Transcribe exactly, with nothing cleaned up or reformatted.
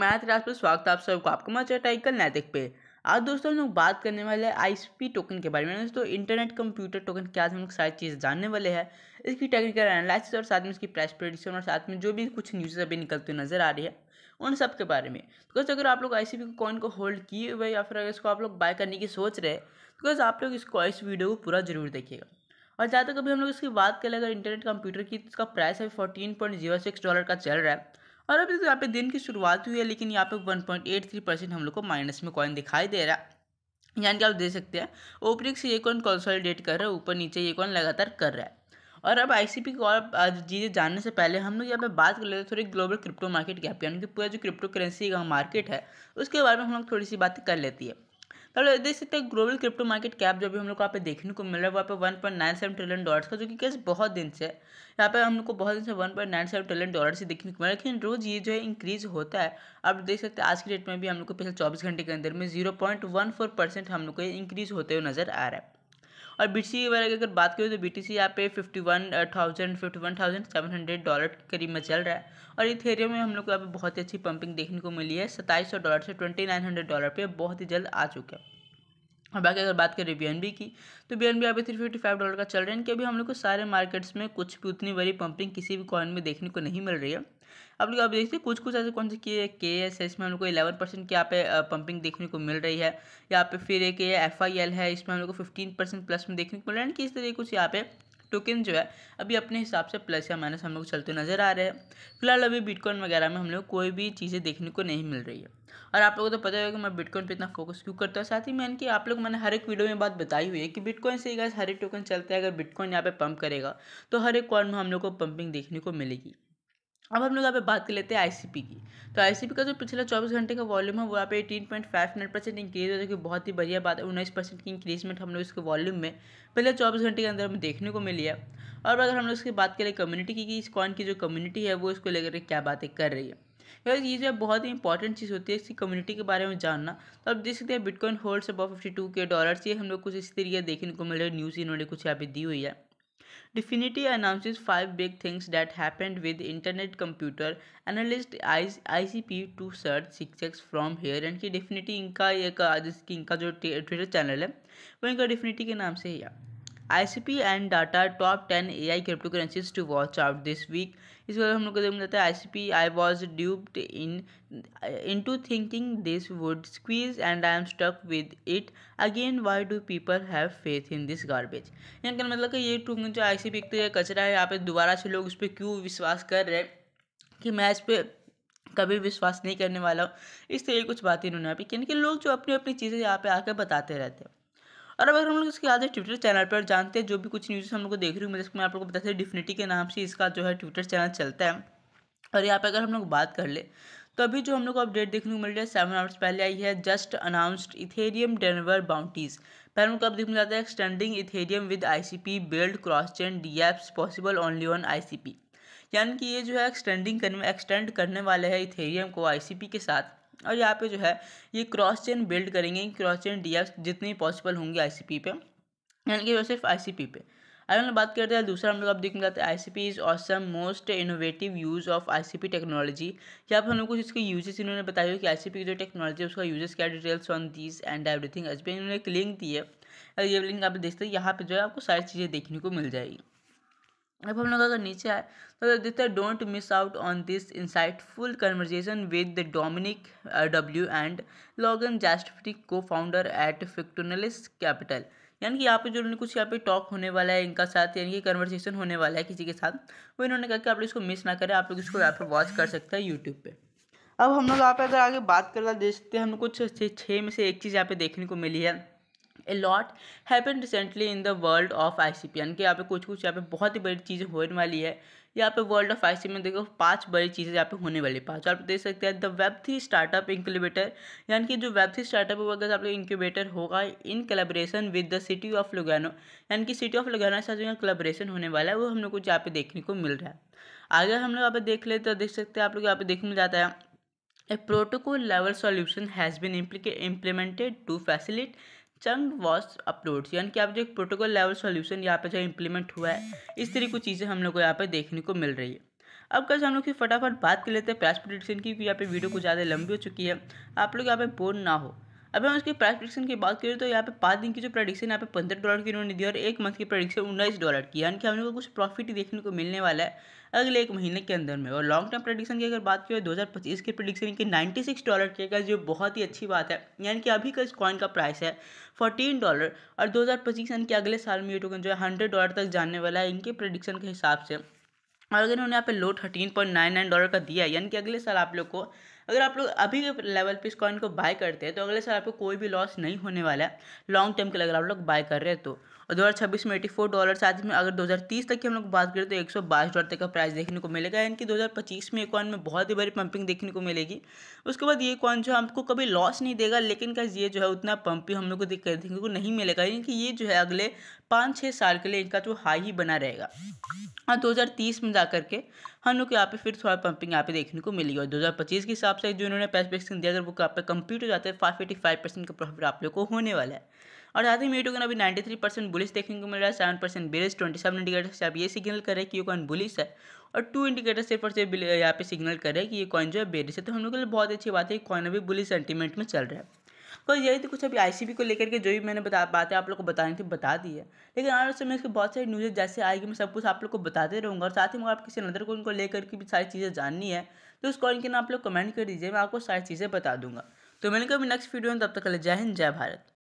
Math class पर स्वागत है आप सबको आपको हमारे टाइकल नैतिक पे। आज दोस्तों हम लोग बात करने वाले हैं आईसीपी टोकन के बारे में। दोस्तों इंटरनेट कंप्यूटर टोकन क्या हम लोग सारी चीज़ जानने वाले हैं, इसकी टेक्निकल एनालिसिस और साथ में इसकी प्राइस प्रेडिक्शन और साथ में जो भी कुछ न्यूज़ अभी निकलती नजर आ रही है उन सब के बारे में। तो दोस्तों अगर आप लोग आईसीपी कॉइन को होल्ड किए हुए या फिर अगर इसको आप लोग बाय करने की सोच रहे तो दोस्तों आप लोग इसको इस वीडियो को पूरा जरूर देखिएगा। और जहाँ तक अभी हम लोग इसकी बात करें अगर इंटरनेट कंप्यूटर की, इसका प्राइस है fourteen point zero six dollar का चल रहा है और अभी तो यहाँ पे दिन की शुरुआत हुई है, लेकिन यहाँ पे one point eight three percent हम लोग को माइनस में कॉइन दिखाई दे रहा है। यानी कि आप देख सकते हैं ओपनिंग से ये कॉइन कंसोलिडेट कर रहा है, ऊपर नीचे ये कॉइन लगातार कर रहा है। और अब आईसीपी को और चीज़ें जानने से पहले हम लोग यहाँ पे बात कर लेते हैं थोड़ी ग्लोबल क्रिप्टो मार्केट कैप, यानी कि पूरा जो क्रिप्टो करेंसी का मार्केट है उसके बारे में हम लोग थोड़ी सी बात कर लेती है। तो देख सकते हैं ग्लोबल क्रिप्टो मार्केट कैप जो भी हम लोग को यहाँ पे देखने को मिल रहा है वहाँ पे one point nine seven trillion dollars का, जो कि कैसे बहुत दिन से यहाँ पे हम लोग को बहुत दिन से one point nine seven trillion dollar से देखने को मिल रहा है, लेकिन रोज़ ये जो है इंक्रीज होता है। आप देख सकते हैं आज की डेट में भी हम लोग को पिछले चौबीस घंटे के अंदर में zero point one four percent हम लोग को इंक्रीज होते हुए नजर आ रहा है। और बी टी सी वगैरह अगर बात करें तो बी टी सी यहाँ पे fifty one thousand fifty one thousand seven hundred dollar के करीब में चल रहा है। और इथेरियम में हम लोग को यहाँ पे बहुत ही अच्छी पंपिंग देखने को मिली है, सत्ताईस सौ डॉलर से ट्वेंटी नाइन हंड्रेड डॉलर पे बहुत ही जल्द आ चुका है। और बाकी अगर बात करें बी एन बी की तो बी एन बी यहाँ पे थ्री फिफ्टी फाइव डॉलर का चल रहा है। इनके अभी हम लोग को सारे मार्केट्स में कुछ भी उतनी बड़ी पंपिंग किसी भी कॉइन में देखने को नहीं मिल रही है। आप लोग आप देखते हैं कुछ कुछ ऐसे कौन से के एस आई इसमें हम लोग को इलेवन परसेंट की यहाँ पे पंपिंग देखने को मिल रही है। यहाँ पे फिर एक एफ आई एल है, इसमें हम लोग को फिफ्टीन परसेंट प्लस में देखने को मिल रहा है। कि इस तरीके कुछ यहाँ पे टोकन जो है अभी अपने हिसाब से प्लस या माइनस हम लोग चलते नजर आ रहे हैं। फिलहाल अभी बिटकॉइन वगैरह में हम लोग कोई भी चीज़ें देखने को नहीं मिल रही है। और आप लोगों को तो पता है कि मैं बिटकॉइन पे इतना फोकस क्यों करता हूँ, साथ ही मैंने कि आप लोग मैंने हर एक वीडियो में बात बताई हुई है कि बिटकॉइन से ही हर एक टोकन चलता है। अगर बिटकॉइन यहाँ पे पंप करेगा तो हर एक कॉइन में हम लोग को पंपिंग देखने को मिलेगी। अब हम लोग यहाँ पे बात कर लेते हैं आईसीपी की। तो आईसीपी का जो पिछला चौबीस घंटे का वॉल्यूम है वो यहाँ पे eighteen point five nine percent increase है, जो कि बहुत ही बढ़िया बात है। उन्नीस परसेंट की इंक्रीजमेंट हम लोग इसके वॉल्यूम में पहले चौबीस घंटे के अंदर हमें देखने को मिली है। और अगर हम लोग इसकी बात करें कम्युनिटी की, इस कॉइन की जो कम्युनिटी है वो इसको लेकर क्या बातें कर रही है, ये जो बहुत ही इंपॉर्टेंट चीज़ होती है इसकी कम्युनिटी के बारे में जानना। तो आप देख सकते हैं Bitcoin holds about fifty two K dollars, ये हम लोग कुछ इस तरीके देखने को मिल रही है। न्यूज़ इन्होंने कुछ यहाँ पे दी हुई है। Definitely announces five big things that happened with internet computer analyst I C P to surge six x from here। And कि Definitely इनका एक जिसकी इनका जो ट्विटर चैनल है वो इनका Definitely के नाम से ही है। I C P and data top ten A I cryptocurrencies to watch out this week। इस बार हम लोग को देखना चाहता है I C P I was duped in into thinking this would squeeze and I am stuck with it again। Why do people have faith in this garbage? यानी कि मतलब कि ये टोकन जो I C P एक तो ये कचरा है, यहाँ पे दोबारा से लोग उस पर क्यों विश्वास कर रहे हैं कि मैं इस पर कभी विश्वास नहीं करने वाला हूँ। इस तरह कुछ बातें इन्होंने यहाँ पे की, कि लोग जो अपनी अपनी चीज़ें यहाँ पे आकर बताते रहते हैं। और अगर हम लोग इसके आधे ट्विटर चैनल पर जानते हैं जो भी कुछ न्यूज़ हम लोग को देख रही हूँ, जैसे मैं आप लोग को बताते हैं Definitely के नाम से इसका जो है ट्विटर चैनल चलता है। और यहाँ पे अगर हम लोग बात कर ले तो अभी जो हम लोग को अपडेट देखने को मिल रही है सेवन आवर्स पहले आई है, just announced Ethereum Denver bounties. पहले उनको अब देखने जाता है extending Ethereum with I C P build cross chain D apps possible only on I C P. यानी कि ये जो है एक्सटेंडिंग करने एक्सटेंड करने वाले है Ethereum को आई सी पी के साथ। और यहाँ पे जो है ये क्रॉस चेन बिल्ड करेंगे, क्रॉस चेन डी एप्स जितनी पॉसिबल होंगी आईसीपी पे, यानी कि वो सिर्फ आईसीपी पे। अगर हम लोग बात करते हैं दूसरा हम लोग अब देखने जाते हैं ICP is awesome most innovative use of ICP technology. यहाँ पर हम लोग कुछ इसके यूजेस इन्होंने बताया हुआ कि आईसीपी की जो टेक्नोलॉजी है उसका यूजेस क्या details on these and everything as पे इन्होंने एक लिंक दी है। ये लिंक आप देखते हैं, यहाँ पर जो है आपको सारी चीज़ें देखने को मिल जाएगी। अब हम लोग अगर नीचे आए तो देखते हैं don't miss out on this insightful conversation with Dominic W and Logan जैस्ट्रिक को फाउंडर एट फिक्टोनलिस कैपिटल। यानी कि यहाँ पे जो उन्होंने कुछ यहाँ पे टॉक होने वाला है इनका साथ, यानी कि कन्वर्सेशन होने वाला है किसी के साथ, वो इन्होंने कहा कि आप लोग इसको मिस ना करें, आप लोग इसको यहाँ पर वॉच कर सकते हैं यूट्यूब पर। अब हम लोग यहाँ पर अगर आगे बात करना देखते हैं, हमें कुछ छः में से एक चीज़ यहाँ पर देखने को मिली है। A lot happen recently in the world of ICP, यानी कि यहाँ पे कुछ कुछ यहाँ पे बहुत ही बड़ी चीज़ें होने वाली है। यहाँ पे वर्ल्ड ऑफ आईसीपी में देखो पांच बड़ी चीज़ें यहाँ पे होने वाली है, पाँच। आप देख सकते हैं the web three startup incubator, यानी कि जो वेब थ्री स्टार्टअप होगा अगर आप लोग इंक्यूबेटर होगा in collaboration with the city of Lugano, यानी कि सिटी ऑफ लुगानो के साथ जो कोलैबोरेशन होने वाला है वो हम लोग को यहाँ पे देखने को मिल रहा है। आगे हम लोग यहाँ पे देख लेते हैं, देख सकते हैं आप लोग यहाँ पे देखने मिल जाता है a protocol level solution has been implemented to facilitate chunk was uploads. यानी कि आप जो एक प्रोटोकॉल लेवल सॉल्यूशन यहाँ पे जो इम्प्लीमेंट हुआ है, इस तरह की चीज़ें हम लोग को यहाँ पे देखने को मिल रही है। अब कैसे हम लोग की फटाफट बात कर लेते हैं प्राइस प्रेडिक्शन की, क्योंकि यहाँ पे वीडियो को ज़्यादा लंबी हो चुकी है, आप लोग यहाँ पे बोर ना हो। अब हम उसकी प्राइस प्रेडिक्शन की बात करें तो यहाँ पे पाँच दिन की जो प्रेडिक्शन यहाँ पे पंद्रह डॉलर की उन्होंने दी और एक मंथ की प्रेडिक्शन उन्नीस डॉलर की, यानी कि हम लोग को कुछ प्रॉफिट देखने को मिलने वाला है अगले एक महीने के अंदर में। और लॉन्ग टर्म प्रेडिक्शन की अगर बात करें दो हज़ार पच्चीस की प्रेडिक्शन की छियानवे डॉलर की है, जो बहुत ही अच्छी बात है, यानी कि अभी का इस कॉइन का प्राइस है फोर्टीन डॉलर और दो हज़ार पच्चीस यानी कि अगले साल में ये टोकन जो है हंड्रेड डॉलर तक जाने वाला है इनके प्रेडिक्शन के हिसाब से। और अगर उन्होंने यहाँ पे low thirteen point nine nine dollar का दिया है, यानी कि अगले साल आप लोग को अगर आप लोग अभी के लेवल पे इस कॉइन को बाय करते हैं तो अगले साल आपको कोई भी लॉस नहीं होने वाला है लॉन्ग टर्म के लिए अगर आप लोग बाय कर रहे हैं तो। और दो हज़ार छब्बीस में चौरासी डॉलर, साथ में अगर दो हज़ार तीस तक की हम लोग बात करें तो एक सौ बाईस डॉलर तक का प्राइस देखने को मिलेगा, यानी कि दो हज़ार पच्चीस में कॉइन में बहुत ही बड़ी पंपिंग देखने को मिलेगी। उसके बाद ये कॉइन जो है आपको कभी लॉस नहीं देगा, लेकिन क्या ये जो है उतना पंप भी हम लोग को देखने को नहीं मिलेगा, यानी कि ये जो है अगले पाँच छः साल के लिए इनका जो हाई ही बना रहेगा। और दो हज़ार तीस में जा करके हम लोग यहाँ पे फिर थोड़ा पंपिंग यहाँ पे देखने को मिली और दो हज़ार पच्चीस के हिसाब से जो इन्होंने प्राइस प्रेडिक्शन दिया अगर वो आप पे कंप्लीट हो जाता है पाँच सौ पचासी परसेंट का प्रॉफिट आप लोग को होने वाला है। और साथ ही मेरे टोकन अभी तिरानवे परसेंट बुलिश देखने को मिल रहा है, सेवन परसेंट बेरिश, सत्ताईस इंडिकेटर्स से आप ये सिग्नल कर रहे हैं कि ये कॉइन बुलिश है और टू इंडिकेटर सिर्फ और सिर्फ यहाँ पे सिग्नल कर रहे हैं कि ये कॉइन जो है बेरिश है। तो हम लोग के लिए बहुत अच्छी बात है कि कॉइन अभी बुलिश सेंटीमेंट में चल रहा है। तो यही थी कुछ अभी आईसीबी को लेकर के जो भी मैंने बता बातें आप लोग को बतानी थी बता दी है, लेकिन आने समय इसके बहुत सारी न्यूज़ जैसे आएगी मैं सब कुछ आप लोग को बताते रहूँगा। और साथ ही मैं आप किसी अदर कॉइन को लेकर के भी सारी चीज़ें जाननी है तो उस कॉइन के नाम आप लोग कमेंट कर दीजिए, मैं आपको सारी चीज़ें बता दूँगा। तो मैंने कभी नेक्स्ट वीडियो में, तब तक के लिए जय हिंद जय भारत।